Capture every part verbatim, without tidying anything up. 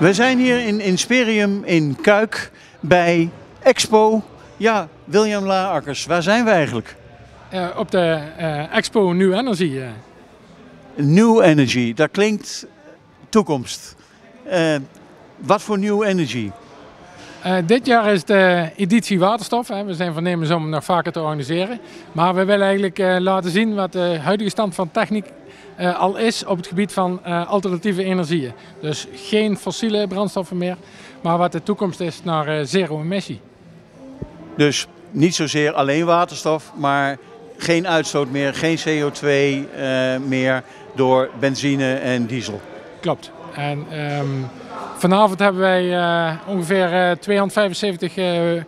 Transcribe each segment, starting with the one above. We zijn hier in Insperium in Cuijk bij Expo. Ja, William Laarackers, waar zijn we eigenlijk? Uh, op de uh, Expo New Energy. Uh. New Energy, dat klinkt toekomst. Uh, wat voor New Energy? Uh, dit jaar is de editie Waterstof. Hè. We zijn voornemens om nog vaker te organiseren. Maar we willen eigenlijk uh, laten zien wat de huidige stand van techniek uh, al is op het gebied van uh, alternatieve energieën. Dus geen fossiele brandstoffen meer, maar wat de toekomst is naar uh, zero emissie. Dus niet zozeer alleen waterstof, maar geen uitstoot meer, geen C O twee uh, meer door benzine en diesel. Klopt. En um, vanavond hebben wij uh, ongeveer uh, tweehonderdvijfenzeventig uh, uh,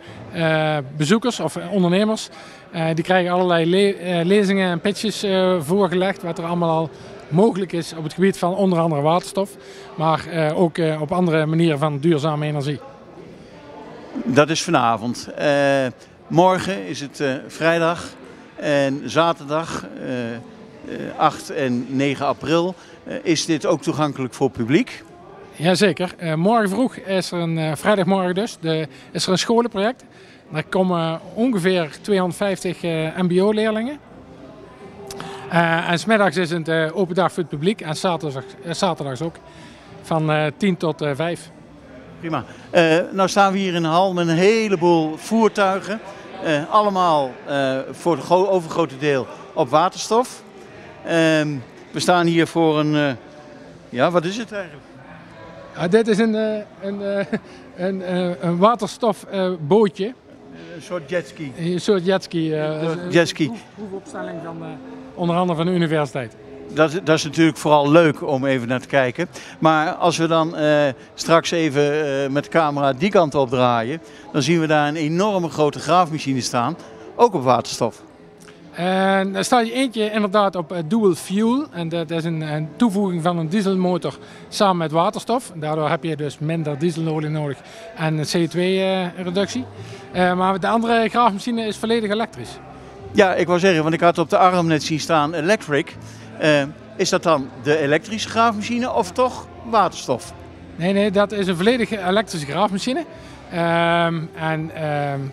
bezoekers of ondernemers. Uh, die krijgen allerlei le uh, lezingen en pitches uh, voorgelegd wat er allemaal al mogelijk is op het gebied van onder andere waterstof. Maar uh, ook uh, op andere manieren van duurzame energie. Dat is vanavond. Uh, morgen is het uh, vrijdag en zaterdag uh, acht en negen april. Uh, is dit ook toegankelijk voor het publiek? Jazeker. Uh, morgen vroeg is er een, uh, vrijdagmorgen dus, de, is er een scholenproject. Daar komen ongeveer tweehonderdvijftig uh, M B O-leerlingen. Uh, en 's middags is het uh, open dag voor het publiek en zaterdag, uh, zaterdags ook. Van uh, tien tot vijf. Prima. Uh, nou staan we hier in een hal met een heleboel voertuigen. Uh, allemaal uh, voor het overgrote deel op waterstof. Uh, we staan hier voor een... Uh, ja, wat is het eigenlijk? Ja, dit is een, een, een, een, een waterstofbootje. Uh, een soort jetski. Een soort jetski. Uh, jetski. Een proefopstelling van uh, onder andere van de universiteit. Dat, dat is natuurlijk vooral leuk om even naar te kijken. Maar als we dan uh, straks even uh, met de camera die kant op draaien, dan zien we daar een enorme grote graafmachine staan, ook op waterstof. En daar staat je eentje inderdaad op dual fuel. En dat is een, een toevoeging van een dieselmotor samen met waterstof. Daardoor heb je dus minder dieselolie nodig en een C O twee reductie. Uh, uh, maar de andere graafmachine is volledig elektrisch. Ja, ik wou zeggen, want ik had op de arm net zien staan electric. Uh, is dat dan de elektrische graafmachine of toch waterstof? Nee, nee, dat is een volledige elektrische graafmachine. Uh, en uh,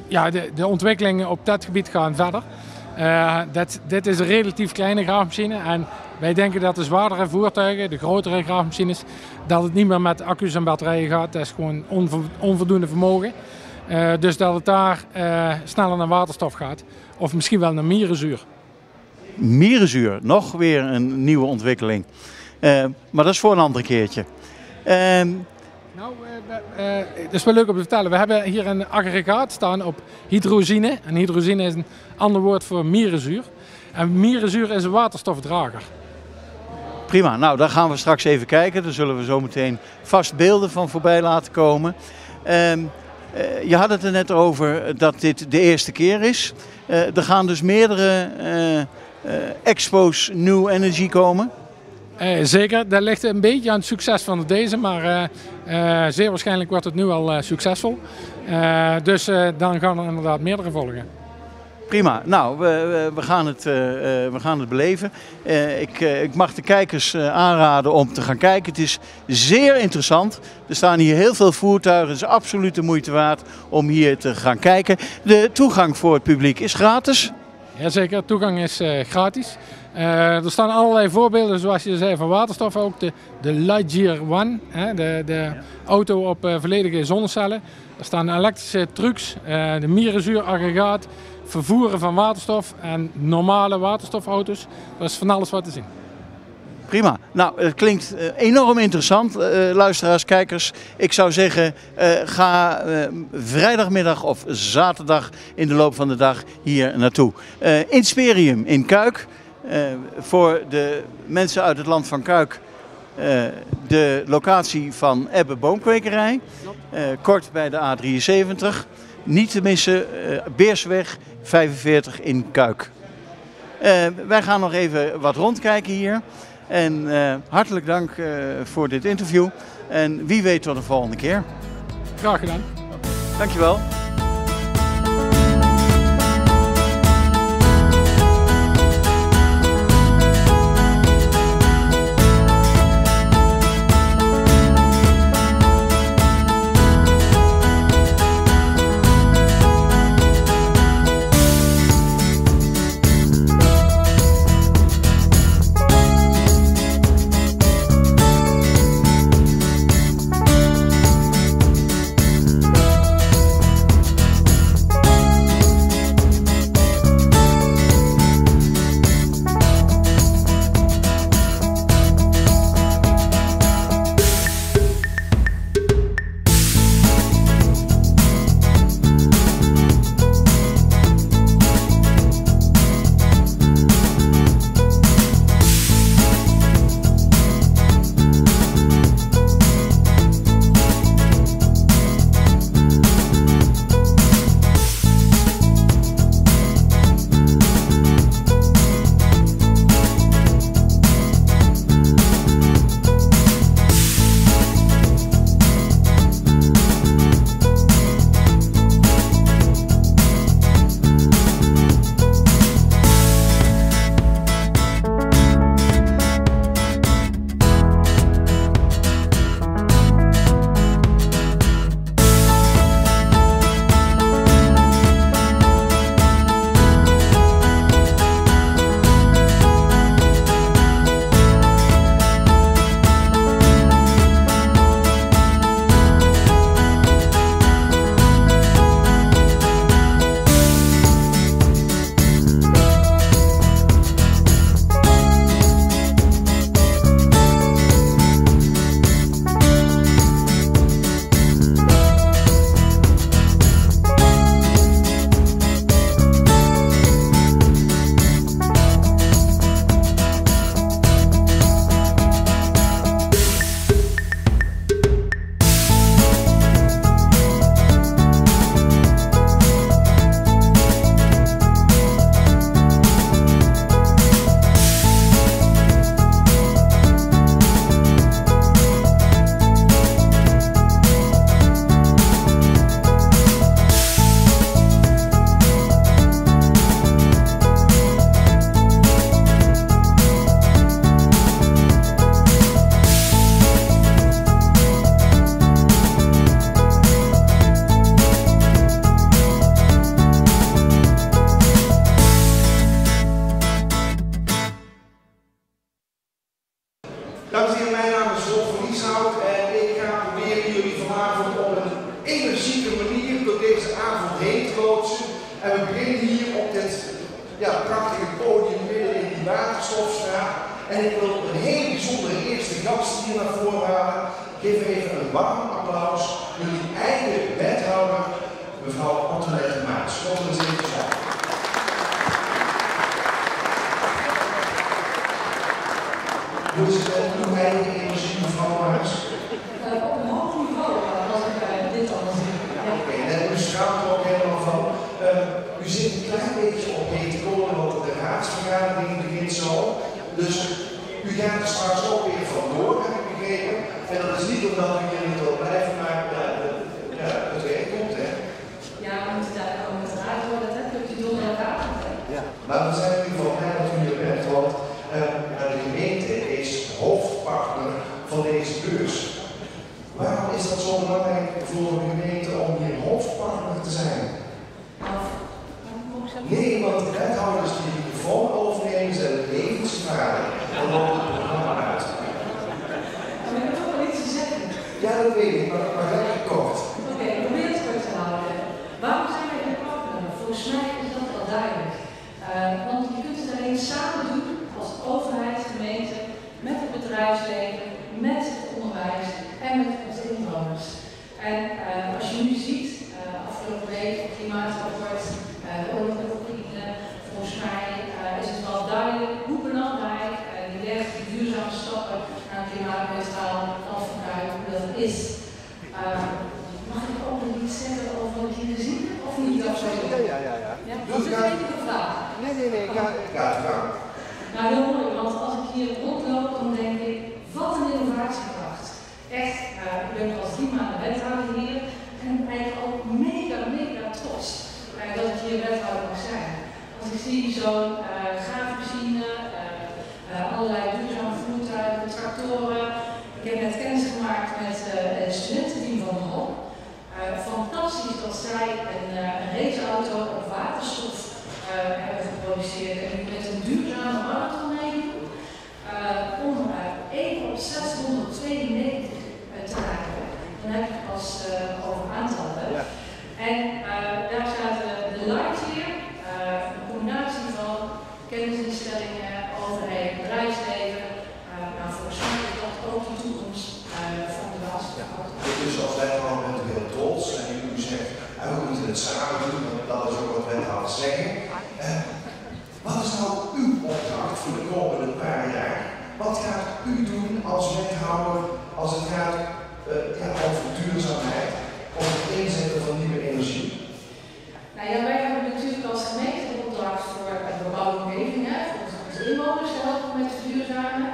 ja, de, de ontwikkelingen op dat gebied gaan verder. Uh, dat, dit is een relatief kleine graafmachine en wij denken dat de zwaardere voertuigen, de grotere graafmachines, dat het niet meer met accu's en batterijen gaat. Dat is gewoon onvo, onvoldoende vermogen. Uh, dus dat het daar uh, sneller naar waterstof gaat. Of misschien wel naar mierenzuur. Mierenzuur, nog weer een nieuwe ontwikkeling. Uh, maar dat is voor een ander keertje. Uh... Nou, uh, uh, uh, dat is wel leuk om te vertellen. We hebben hier een aggregaat staan op hydrozine. En hydrozine is een ander woord voor mierenzuur. En mierenzuur is een waterstofdrager. Prima, nou daar gaan we straks even kijken. Daar zullen we zo meteen vast beelden van voorbij laten komen. Uh, uh, je had het er net over dat dit de eerste keer is. Uh, er gaan dus meerdere... Uh, Uh, Expo's New Energy komen? Uh, zeker, dat ligt een beetje aan het succes van deze, maar uh, uh, zeer waarschijnlijk wordt het nu al uh, succesvol. Uh, dus uh, dan gaan er inderdaad meerdere volgen. Prima, nou we, we, gaan, het, uh, we gaan het beleven. Uh, ik, uh, ik mag de kijkers uh, aanraden om te gaan kijken. Het is zeer interessant. Er staan hier heel veel voertuigen. Het is absoluut de moeite waard om hier te gaan kijken. De toegang voor het publiek is gratis. Jazeker, toegang is uh, gratis. Uh, er staan allerlei voorbeelden, zoals je zei, van waterstof. Ook de, de Lightyear One, hè, de, de ja. auto op uh, volledige zonnecellen. Er staan elektrische trucks, uh, de mierenzuuraggregaat, vervoeren van waterstof en normale waterstofauto's. Dat is van alles wat te zien. Prima. Nou, het klinkt enorm interessant, uh, luisteraars, kijkers. Ik zou zeggen, uh, ga uh, vrijdagmiddag of zaterdag in de loop van de dag hier naartoe. Uh, Insperium in Cuijk. Uh, voor de mensen uit het land van Cuijk, uh, de locatie van Ebbe Boomkwekerij. Uh, kort bij de A drieënzeventig. Niet te missen, uh, Beersweg vijfenveertig in Cuijk. Uh, wij gaan nog even wat rondkijken hier. En uh, hartelijk dank uh, voor dit interview. En wie weet tot de volgende keer. Graag gedaan. Dankjewel. En we beginnen hier op dit ja, prachtige podium midden in die Waterstofstraat. En ik wil een heel bijzondere eerste gast hier naar voren halen. Geef even een warm applaus. Jullie eigen wethouder, mevrouw Anton de Weert. Kom eens even samen. Hoe is het uw eigen energie, mevrouw Maas? Op een hoog niveau, als ik dit al zie. Oké, daar schaalt u ook helemaal van. Uh, u zit een klein beetje op hete kolen, want de raadsvergadering begint zo. Dus u gaat er straks ook weer vandoor, heb ik begrepen. En dat is niet omdat u hier niet wil blijven, maar uh, uh, ja, het weer komt, hè? Ja, we moeten daar ook met de raad worden, dat heb je door elkaar gedaan. Ja, maar we zijn in ieder geval blij dat u hier bent, want uh, de gemeente is hoofdpartner van deze beurs. Waarom is dat zo belangrijk voor de gemeente om hier hoofdpartner te zijn? Nee, want de wethouders die de microfoon overnemen zijn levensgevaarlijk. Dan loopt het programma uit. Maar ik heb toch wel iets te zeggen. Ja, dat weet ik, maar, maar dat heb ik kort. Oké, okay, probeer het kort te houden. Waarom zijn wij hier partner? Volgens mij is dat al duidelijk. Uh, want je kunt het alleen samen doen als overheid, gemeente, met het bedrijfsleven, met het onderwijs en met onze inwoners. En uh, als je nu ziet, uh, afgelopen week, het klimaatrapport, de oorlog met Oekraïne, volgens mij uh, is het wel duidelijk hoe belangrijk uh, die weg, die duurzame stappen naar klimaatneutraal land van Cuijk, hoe dat is. Uh, mag ik ook nog iets zeggen over wat ik hier zie? Of niet? Ja, ja, ja. ja. ja dat is een beetje de vraag. Nee, nee, nee. Ga het gaan. Nou, heel mooi, want als ik hier rondloop, dan denk ik, wat een innovatiekracht. Echt, uh, ik ben al drie maanden wethouder hier en ben ik ook mega, mega trots. Uh, dat ik hier wethouder mag zijn. Want ik zie zo'n uh, graafmachine, uh, uh, allerlei duurzame voertuigen, tractoren. Ik heb net kennis gemaakt met uh, een studententeam van de Hop. Uh, fantastisch dat zij een, uh, een raceauto op waterstof uh, hebben geproduceerd en met een duurzame marathon meedoen uh, om uh, één op zeshonderdtweeënnegentig uh, te raken. Dan heb ik pas uh, over aantallen. Ja. En uh, daar zaten de Lightyear, uh, een combinatie van kennisinstellingen, overheden, bedrijfsleven. Uh, nou, volgens mij is dat ook de toekomst uh, van de waterstof. Ja, dus als wij gewoon met heel trots en jullie zeggen, nou, we moeten het samen doen, want dat is ook wat wij gaan zeggen. Uh, wat is nou uw opdracht voor de komende paar jaar? Wat gaat u doen als wethouder als het gaat uh, ja, over duurzaamheid? Of het inzetten van nieuwe energie? Nou ja, wij hebben natuurlijk als gemeente de opdracht voor de bebouwde omgevingen, voor onze inwoners helpen met verduurzamen.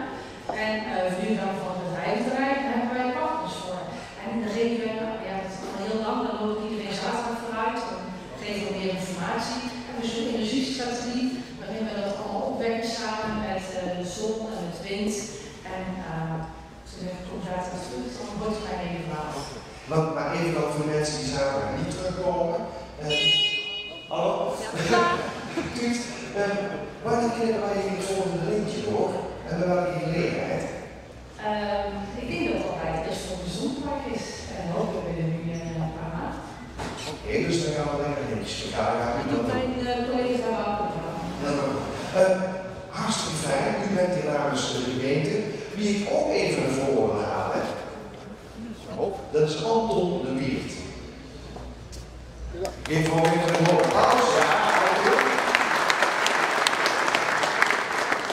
En uh, verduurzamen van het bedrijventerrein, daar hebben wij partners voor. En in de regio, ja, dat is al heel lang, dan loopt iedereen zaterdag vooruit, dan geven we meer informatie. En dus een energiestrategie, waarin we dat allemaal opwekken samen met uh, de zon en het wind. En toen heb ik ook later terug, dan wordt het mijn hele verhaal. Maar, maar even dan voor mensen die zaterdag niet terugkomen. Hallo? Goed. Wanneer kunnen wij hier het volgende lintje door? En bij welke gelegenheid? Um, ik denk dat het altijd best voor de zondag is. En hopelijk binnen nu een paar maanden. Oké, dus dan gaan we naar de lintjes. Ja, ik doe mijn collega wel op. Hartstikke fijn. U bent hier namens de gemeente. Wie ik ook even naar voren wil halen. Dat is Anton de Weert. Geef gewoon even een hoog applaus. Ja,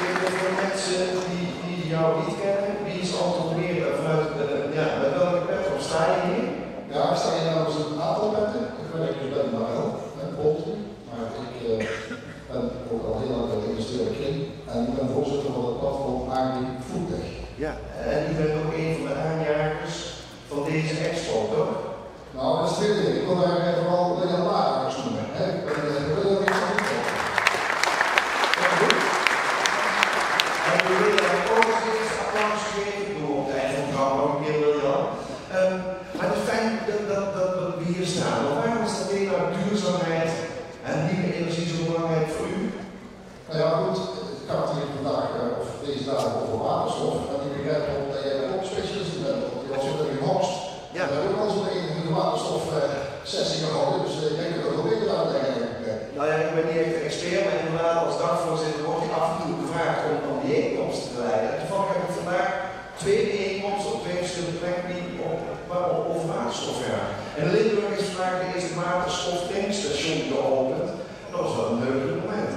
even voor mensen die, die jou niet kennen, wie is Anton de Weert? Vanuit, uh, ja, met welke pet? Of sta je hier? Ja, ik sta hier namens een aantal petten. Ik werk hier bij Marel en Polten. Maar ik uh, ben ook al heel lang bij de industriële kring. En ik ben voorzitter van het platform Agri Foodtech. Ja, en ik ben ook een van de aanjagers van deze expo, toch? Nou, dat is tweede. Ik wil daar even wel William Laarackers noemen. Ik ben William Laarackers. Ja, goed. En we willen ook deze applaus geven. Ik bedoel, op het einde van het programma ook weer William. Um, maar het is fijn dat, dat, dat, dat we hier staan. Want waarom is dat thema duurzaamheid en nieuwe energie zo belangrijk voor u? Nou ja, goed. Ik had het hier vandaag, of deze dagen, over waterstof. En ik begrijp ook dat jij een topspecialist bent. Ja. We hebben ook al zo'n waterstofsessie Nou ja, ik ben niet even expert, maar inderdaad als dagvoorzitter word ik af en toe gevraagd om, om die bijeenkomsten te leiden. En toevallig heb ik vandaag twee bijeenkomsten op twee verschillende plekken die over waterstof gaan. En in Limburg is vandaag de eerste waterstoftankstation geopend. Dat was wel een leuk moment.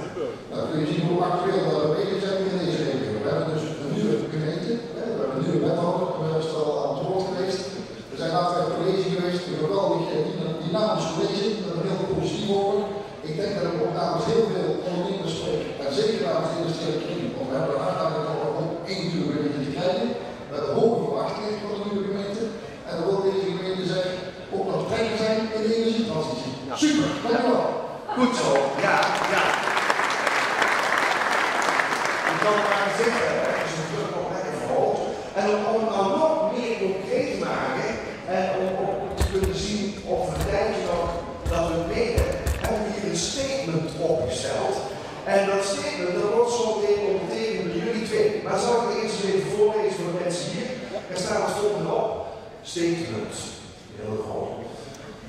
Nou, kun je zien hoe actueel dat we bezig zijn in deze regio. We hebben dus een nieuwe gemeente, we hebben een nieuwe wethouder, we zijn al aan het woord geweest. We zijn laatst bij het college geweest, een geweldig dynamisch college, dat is heel positief over. Ik denk dat we ook namens heel veel ondernemers spreken, en zeker namens de industriële kring, want we hebben een aandacht om één nieuwe gemeente te krijgen, met de hoge verwachtingen van de nieuwe gemeente. En dan wil deze gemeente zeggen, ook nog trekken zijn in de energietransitie. Super, dankjewel. Goed zo, ja, ja. Ik kan het maar zeggen, het is natuurlijk nog lekker verhoogd. En om het dan nog meer concreet te maken, en om ook te kunnen zien of we tijdens nog dat we meten, hebben we hier een statement opgesteld. En dat statement, dat wordt zo meteen met jullie twee. Maar zal ik het eerst even voorlezen voor de mensen hier? Er staat het volgende op. Statement, heel goed.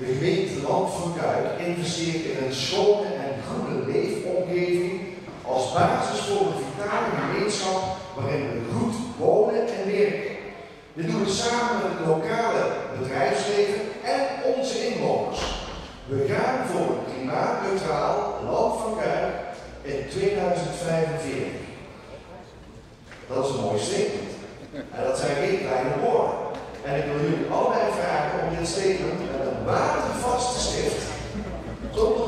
De gemeente Land van Cuijk investeert in een schone en goede leefomgeving als basis voor een vitale gemeenschap waarin we goed wonen en werken. Dit doen we samen met het lokale bedrijfsleven en onze inwoners. We gaan voor een klimaatneutraal Land van Cuijk in tweeduizend vijfenveertig. Dat is een mooi statement. En dat zijn geen kleine woorden. En ik wil jullie allebei vragen om dit statement met een watervaste stift zonder